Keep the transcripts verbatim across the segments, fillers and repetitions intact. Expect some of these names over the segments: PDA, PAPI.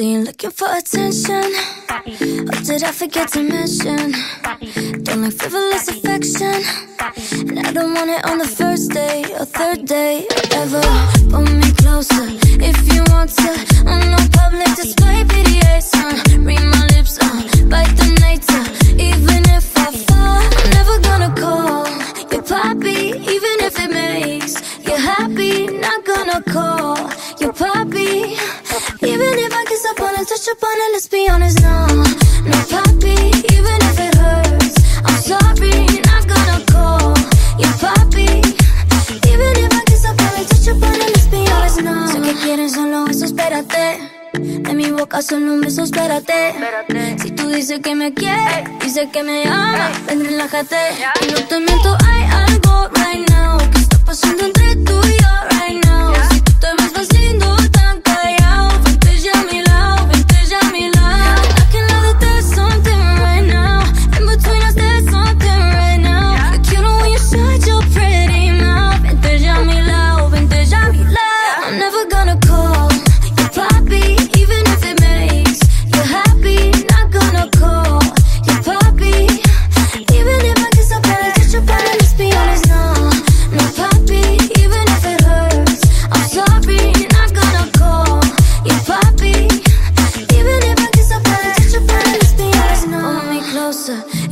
So you're looking for attention. Or did I forget to mention? Don't like frivolous affection, and I don't want it on the first day or third day ever. Pull me closer if you want to. On no public display, P D A sign. Read my lips, uh, bite the nature. Even if I fall, I'm never gonna call you Papi, even if it makes you happy. Not gonna call you Papi, even if I kiss up on it, touch up on it. Let's be honest, no, no Papi, even if it hurts, I'm sorry. Not gonna call you Papi, even if I kiss up on it, touch up on it. Let's be honest, no. Sé que quieres solo eso, espérate. De mi boca solo un beso, espérate. Si tú dices que me quieres, dices que me amas, ven, relájate. Y no te miento, hay algo right now que está pasando entre tú y yo right now. Si tú te ves vacío, tan callado, vente ya a mi lado, vente ya a mi lado. I can love that there's something right now. In between us there's something right now. You're cute when you shut your pretty mouth. Vente ya a mi lado, vente ya a mi lado. I'm never gonna call you Papi.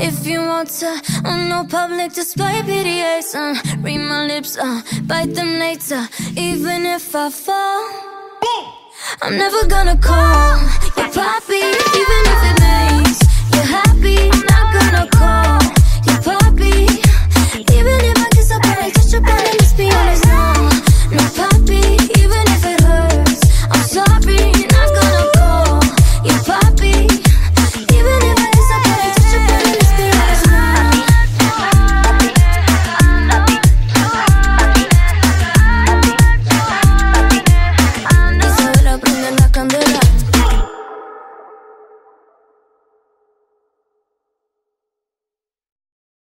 If you want to, on no public display, P D A sign. Read my lips, uh, bite them later. Even if I fall, I'm never gonna call you Papi, even if it makes you happy.